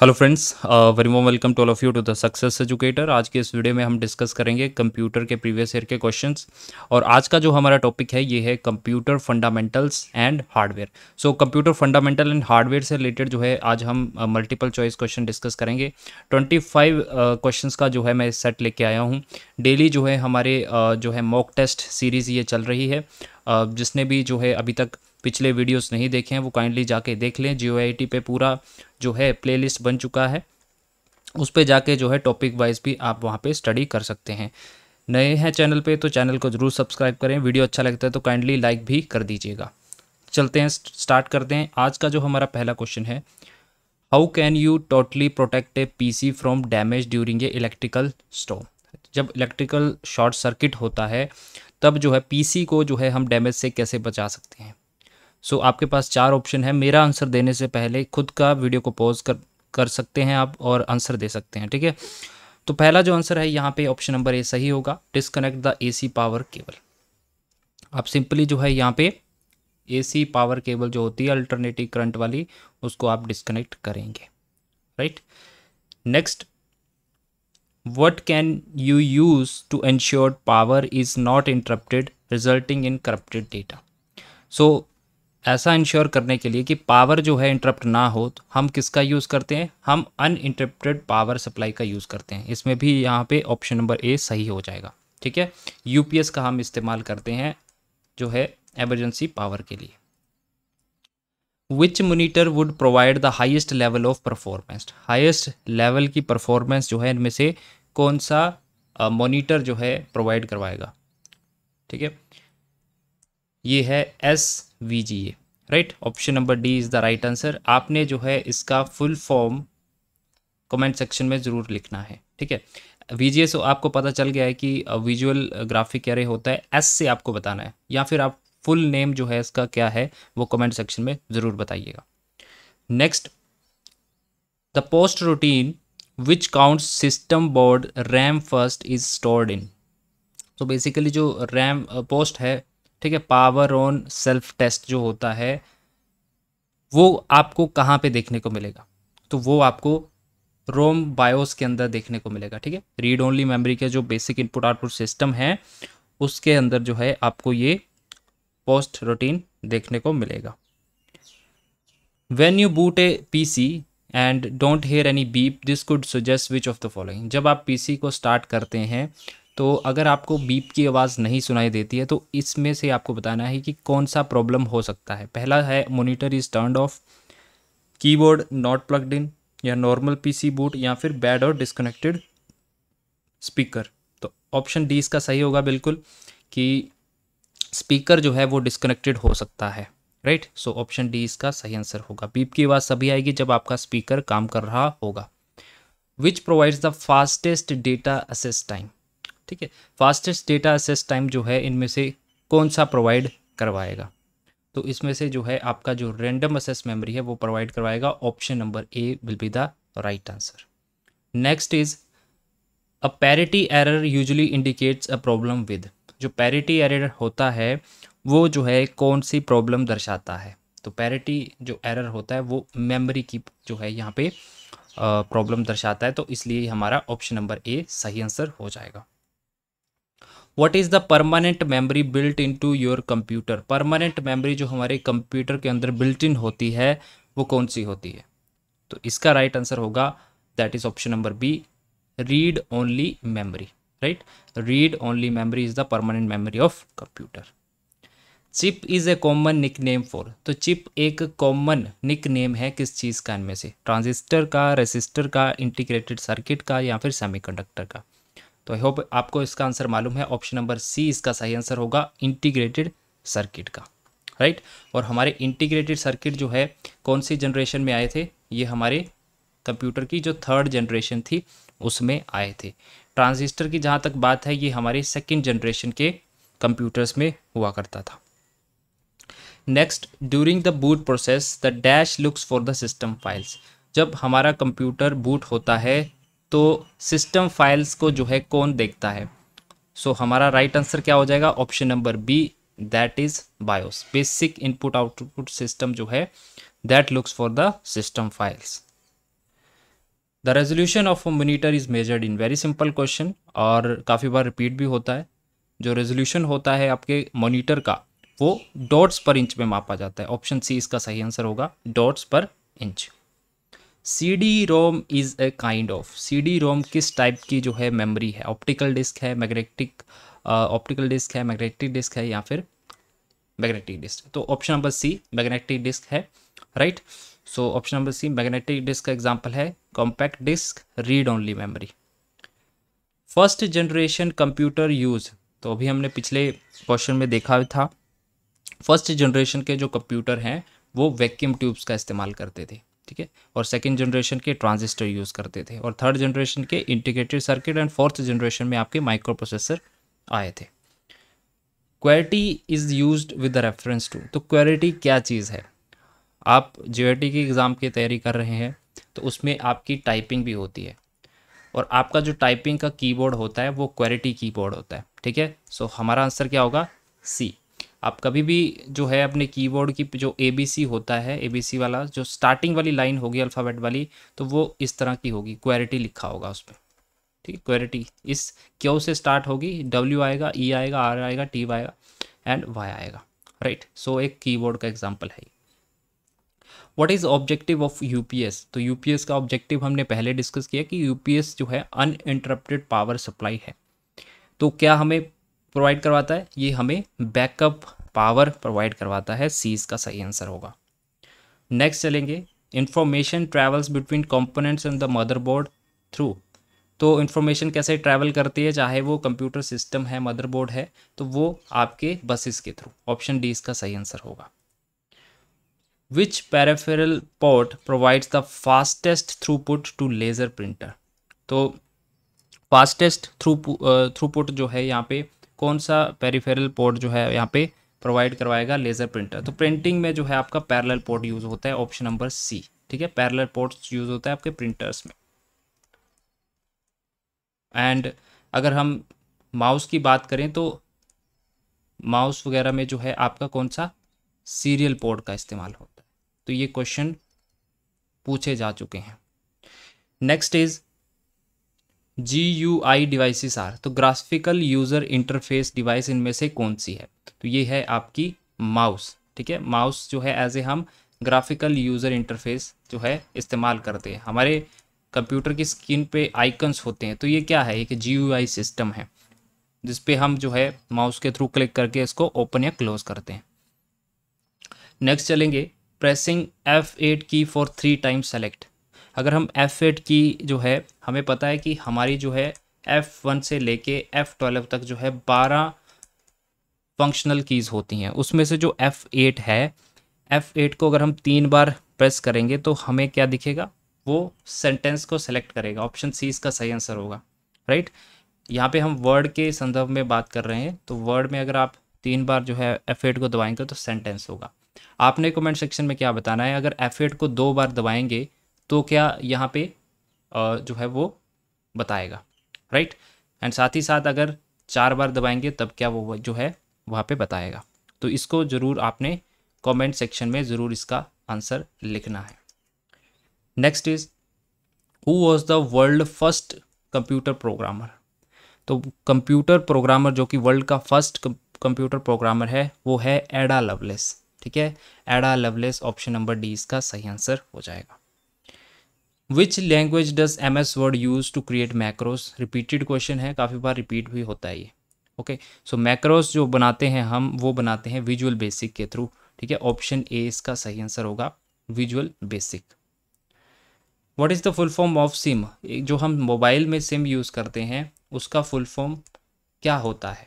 Hello friends, very warm welcome to all of you to the success educator. आज के इस video में हम डिस्कस करेंगे कंप्यूटर के प्रीवियस ईयर के क्वेश्चंस, और आज का जो हमारा टॉपिक है ये है computer fundamentals and hardware. So computer fundamental and hardware से रिलेटेड जो है आज हम मल्टीपल चॉइस क्वेश्चन डिस्कस करेंगे। 25 क्वेश्चन का जो है मैं सेट लेके आया हूँ। डेली जो है हमारे जो है मॉक टेस्ट सीरीज़ ये चल रही है। जिसने भी जो है अभी तक पिछले वीडियोस नहीं देखे हैं वो काइंडली जाके देख लें। GUI पे पूरा जो है प्लेलिस्ट बन चुका है, उस पे जाके जो है टॉपिक वाइज भी आप वहाँ पे स्टडी कर सकते हैं। नए हैं चैनल पे तो चैनल को ज़रूर सब्सक्राइब करें, वीडियो अच्छा लगता है तो काइंडली लाइक भी कर दीजिएगा। चलते हैं, स्टार्ट करते हैं। आज का जो हमारा पहला क्वेश्चन है, how can you totally protect a PC from damage during a electrical storm. जब इलेक्ट्रिकल शॉर्ट सर्किट होता है तब जो है PC को जो है हम डैमेज से कैसे बचा सकते हैं। सो आपके पास 4 ऑप्शन है। मेरा आंसर देने से पहले खुद का वीडियो को पॉज कर सकते हैं आप और आंसर दे सकते हैं, ठीक है। तो पहला जो आंसर है यहाँ पे ऑप्शन नंबर ए सही होगा, disconnect the AC power cable. आप सिंपली जो है यहाँ पे AC पावर केबल जो होती है अल्टरनेटिव करंट वाली, उसको आप डिस्कनेक्ट करेंगे, right. Next, What can you use to ensure power is not interrupted resulting in corrupted data? So, ऐसा इंश्योर करने के लिए कि पावर जो है इंटरप्ट ना हो तो हम किसका यूज़ करते हैं, हम अनइंटरप्टेड पावर सप्लाई का यूज़ करते हैं। इसमें भी यहाँ पे ऑप्शन नंबर ए सही हो जाएगा, ठीक है। UPS का हम इस्तेमाल करते हैं जो है एमरजेंसी पावर के लिए। Which monitor would provide the highest level of performance? Highest level की performance जो है इनमें से कौन सा monitor जो है provide करवाएगा, ठीक है। ये है SVGA, right. Option number D is the right answer. आपने जो है इसका फुल फॉर्म कमेंट सेक्शन में ज़रूर लिखना है, ठीक है। VGA सो आपको पता चल गया है कि विजुअल ग्राफिक एरे होता है, S से आपको बताना है, या फिर आप फुल नेम जो है इसका क्या है वो कमेंट सेक्शन में ज़रूर बताइएगा। Next, the post routine which counts system board RAM first is stored in. तो बेसिकली जो RAM पोस्ट है, ठीक है, पावर ऑन सेल्फ टेस्ट जो होता है वो आपको कहाँ पे देखने को मिलेगा, तो वो आपको ROM BIOS के अंदर देखने को मिलेगा, ठीक है। रीड ओनली मेमोरी के जो बेसिक इनपुट आउटपुट सिस्टम है उसके अंदर जो है आपको ये पोस्ट रूटीन देखने को मिलेगा। When you boot a PC and don't hear any beep, this could suggest which of the following? जब आप PC को स्टार्ट करते हैं तो अगर आपको बीप की आवाज़ नहीं सुनाई देती है तो इसमें से आपको बताना है कि कौन सा प्रॉब्लम हो सकता है। पहला है monitor is turn off, keyboard not plugged in, या नॉर्मल PC बूट, या फिर बैड और डिस्कनेक्टेड स्पीकर। तो ऑप्शन डी इसका सही होगा बिल्कुल, कि स्पीकर जो है वो डिस्कनेक्टेड हो सकता है, राइट। सो ऑप्शन डी इसका सही आंसर होगा। बीप की आवाज़ तभी आएगी जब आपका स्पीकर काम कर रहा होगा। Which provides the fastest data access time, ठीक है। फास्टेस्ट डेटा एक्सेस टाइम जो है इनमें से कौन सा प्रोवाइड करवाएगा, तो इसमें से जो है आपका जो रैंडम एक्सेस मेमोरी है वो प्रोवाइड करवाएगा। Option number A will be the right answer. Next is, a parity error usually indicates a problem with. जो पैरिटी एरर होता है वो जो है कौन सी प्रॉब्लम दर्शाता है, तो पैरिटी जो एरर होता है वो मेमोरी की जो है यहाँ पे प्रॉब्लम दर्शाता है, तो इसलिए हमारा ऑप्शन नंबर ए सही आंसर हो जाएगा। What is the permanent memory built in to your computer. Permanent memory जो हमारे कंप्यूटर के अंदर बिल्ट इन होती है वो कौन सी होती है, तो इसका राइट आंसर होगा that is option number B, read only memory, right. Read only memory is the permanent memory of computer. Chip is a common nickname for, तो चिप एक कॉमन निक नेम है किस चीज़ का, इनमें से transistor का, resistor का, integrated circuit का, या फिर सेमीकंडक्टर का। तो आई होप आपको इसका आंसर मालूम है। ऑप्शन नंबर सी इसका सही आंसर होगा, इंटीग्रेटेड सर्किट का, राइट। और हमारे इंटीग्रेटेड सर्किट जो है कौन सी जनरेशन में आए थे, ये हमारे कंप्यूटर की जो 3rd जनरेशन थी उसमें आए थे। ट्रांजिस्टर की जहाँ तक बात है ये हमारे 2nd जनरेशन के कंप्यूटर्स में हुआ करता था। Next, during the boot process the dash looks for the system files. जब हमारा कंप्यूटर बूट होता है तो सिस्टम फाइल्स को जो है कौन देखता है, सो हमारा राइट आंसर क्या हो जाएगा, option number B that is BIOS, basic input output system जो है that looks for the system files. The resolution of a monitor is measured in very simple question और काफ़ी बार रिपीट भी होता है। जो रेजोल्यूशन होता है आपके मोनीटर का वो डॉट्स पर इंच में मापा जाता है। ऑप्शन सी इसका सही आंसर होगा, dots per inch. CD-ROM is a kind of, CD-ROM किस टाइप की जो है मेमोरी है, ऑप्टिकल डिस्क है, मैग्नेटिक डिस्क है या फिर मैग्नेटिक डिस्क। तो option number C magnetic disk है, right. So option number C magnetic disk का एग्जांपल है compact disk, read only memory. First generation computer use, तो अभी हमने पिछले क्वेश्चन में देखा था फर्स्ट जनरेशन के जो कंप्यूटर हैं वो वैक्यूम ट्यूब्स का इस्तेमाल करते थे, ठीक है, और सेकंड जनरेशन के ट्रांजिस्टर यूज़ करते थे और थर्ड जनरेशन के integrated circuit and fourth generation में आपके माइक्रो प्रोसेसर आए थे। Query is used with reference to, तो क्वेरी क्या चीज़ है? आप जेआरटी के एग्ज़ाम की तैयारी कर रहे हैं तो उसमें आपकी टाइपिंग भी होती है और आपका जो टाइपिंग का कीबोर्ड होता है वो क्वेरी कीबोर्ड होता है, ठीक है। सो हमारा आंसर क्या होगा? सी। आप कभी भी जो है अपने कीबोर्ड की जो ABC होता है, ABC वाला जो स्टार्टिंग वाली लाइन होगी अल्फ़ाबेट वाली, तो वो इस तरह की होगी, क्वेरिटी लिखा होगा उस पर, ठीक है। क्वेरिटी इस क्यू से स्टार्ट होगी, W आएगा, E आएगा, R आएगा, T आएगा एंड Y आएगा, राइट। सो एक कीबोर्ड का एग्जाम्पल है। What is objective of UPS? तो UPS का ऑब्जेक्टिव हमने पहले डिस्कस किया कि UPS जो है अनइंटरप्टेड पावर सप्लाई है, तो क्या हमें प्रोवाइड करवाता है? ये हमें बैकअप पावर प्रोवाइड करवाता है, सी इसका सही आंसर होगा। नेक्स्ट चलेंगे, information travels between components and the motherboard through, तो इंफॉर्मेशन कैसे ट्रैवल करती है, चाहे वो कंप्यूटर सिस्टम है, मदरबोर्ड है, तो वो आपके बसेस के थ्रू। ऑप्शन डी इसका सही आंसर होगा। Which peripheral port provides the fastest throughput to laser printer, तो फास्टेस्ट थ्रूपुट जो है यहाँ पे कौन सा पेरिफेरल पोर्ट जो है यहाँ पे प्रोवाइड करवाएगा लेज़र प्रिंटर? तो प्रिंटिंग में जो है आपका पैरेलल पोर्ट यूज़ होता है, ऑप्शन नंबर सी, ठीक है। पैरेलल पोर्ट्स यूज़ होता है आपके प्रिंटर्स में। एंड अगर हम माउस की बात करें तो माउस वगैरह में जो है आपका कौन सा सीरियल पोर्ट का इस्तेमाल होता है, तो ये क्वेश्चन पूछे जा चुके हैं। Next is GUI devices are, तो ग्राफिकल यूज़र इंटरफेस डिवाइस इनमें से कौन सी है? तो ये है आपकी माउस, ठीक है। माउस जो है एज ए हम ग्राफिकल यूज़र इंटरफेस जो है इस्तेमाल करते हैं। हमारे कंप्यूटर की स्क्रीन पे आइकन्स होते हैं, तो ये क्या है? एक GUI सिस्टम है जिस पे हम जो है माउस के थ्रू क्लिक करके इसको ओपन या क्लोज करते हैं। नेक्स्ट चलेंगे, प्रेसिंग F8 की फॉर 3 टाइम सेलेक्ट। अगर हम F8 की जो है, हमें पता है कि हमारी जो है F1 से लेके F12 तक जो है 12 फंक्शनल कीज़ होती हैं, उसमें से जो F8 है, F8 को अगर हम 3 बार प्रेस करेंगे तो हमें क्या दिखेगा? वो सेंटेंस को सेलेक्ट करेगा। ऑप्शन सी इसका सही आंसर होगा, राइट। यहाँ पे हम वर्ड के संदर्भ में बात कर रहे हैं, तो वर्ड में अगर आप 3 बार जो है F8 को दबाएंगे तो सेंटेंस होगा। आपने कमेंट सेक्शन में क्या बताना है, अगर F8 को 2 बार दबाएंगे तो क्या यहाँ पे जो है वो बताएगा, राइट। एंड साथ ही साथ अगर 4 बार दबाएंगे तब क्या वो जो है वहाँ पे बताएगा। तो इसको ज़रूर आपने कमेंट सेक्शन में ज़रूर इसका आंसर लिखना है। Next is who was the world first computer programmer, तो कंप्यूटर प्रोग्रामर जो कि वर्ल्ड का फर्स्ट कंप्यूटर प्रोग्रामर है वो है एडा लवलेस, ठीक है, एडा लवलेस। ऑप्शन नंबर डी इसका सही आंसर हो जाएगा। Which language does MS word use to create macros, repeated question है, काफ़ी बार रिपीट भी होता है ये, ओके। सो मैक्रोस जो बनाते हैं हम, वो बनाते हैं विजुअल बेसिक के थ्रू, ठीक है। ऑप्शन ए इसका सही आंसर होगा, visual basic. What is the full form of SIM, जो हम मोबाइल में सिम यूज़ करते हैं उसका फुल फॉर्म क्या होता है?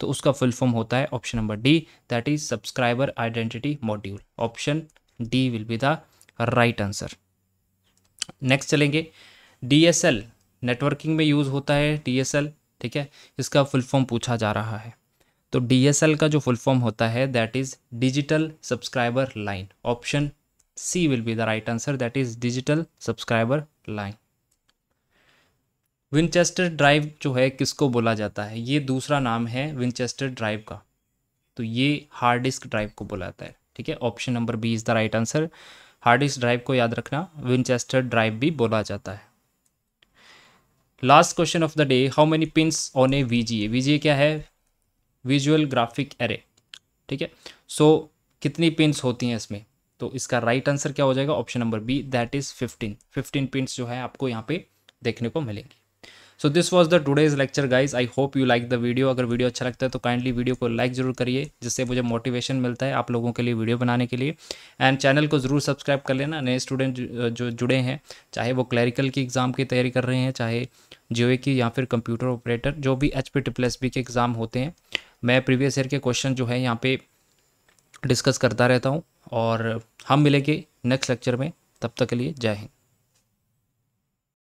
तो उसका फुल फॉर्म होता है option number D, that is subscriber identity module. Option D will be the right answer. Next चलेंगे, DSL नेटवर्किंग में यूज़ होता है, DSL, ठीक है, इसका फुल फॉर्म पूछा जा रहा है। तो DSL का जो फुल फॉर्म होता है that is digital subscriber line. Option C will be the right answer, that is digital subscriber line. Winchester drive जो है किसको बोला जाता है? ये दूसरा नाम है विंचेस्टर ड्राइव का, तो ये हार्ड डिस्क ड्राइव को बोला जाता है, ठीक है। Option number B is the right answer, hard disk drive को याद रखना विंचेस्टर ड्राइव भी बोला जाता है। Last question of the day, how many pins on a VGA. VGA क्या है? विजुअल ग्राफिक एरे, ठीक है। सो कितनी पिन्स होती हैं इसमें? तो इसका राइट आंसर क्या हो जाएगा? Option number B, that is 15 pins जो है आपको यहाँ पे देखने को मिलेंगी। So this was the today's lecture guys, I hope you like the video. अगर वीडियो अच्छा लगता है तो काइंडली वीडियो को लाइक जरूर करिए, जिससे मुझे मोटिवेशन मिलता है आप लोगों के लिए वीडियो बनाने के लिए। एंड चैनल को ज़रूर सब्सक्राइब कर लेना, नए स्टूडेंट जो जुड़े हैं, चाहे वो क्लरिकल की एग्ज़ाम की तैयारी कर रहे हैं, चाहे जीओए की या फिर कंप्यूटर ऑपरेटर, जो भी HP SSB के एग्ज़ाम होते हैं। मैं प्रीवियस ईयर के क्वेश्चन जो है यहाँ पे डिस्कस करता रहता हूँ। और हम मिलेंगे नेक्स्ट लेक्चर में, तब तक के लिए जय हिंद।